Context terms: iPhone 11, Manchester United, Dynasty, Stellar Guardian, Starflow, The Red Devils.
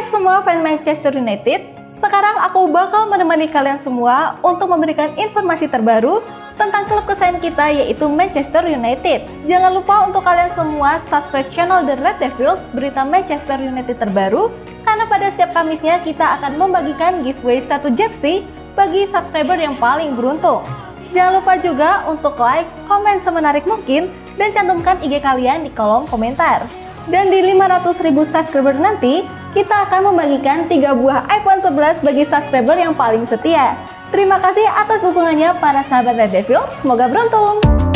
Hai semua fan Manchester United, sekarang aku bakal menemani kalian semua untuk memberikan informasi terbaru tentang klub kesayangan kita, yaitu Manchester United. Jangan lupa untuk kalian semua subscribe channel The Red Devils, berita Manchester United terbaru, karena pada setiap Kamisnya kita akan membagikan giveaway satu jersey bagi subscriber yang paling beruntung. Jangan lupa juga untuk like, komen semenarik mungkin, dan cantumkan IG kalian di kolom komentar. Dan di 500.000 subscriber nanti, kita akan membagikan 3 buah iPhone 11 bagi subscriber yang paling setia. Terima kasih atas dukungannya para sahabat Red Devils, semoga beruntung!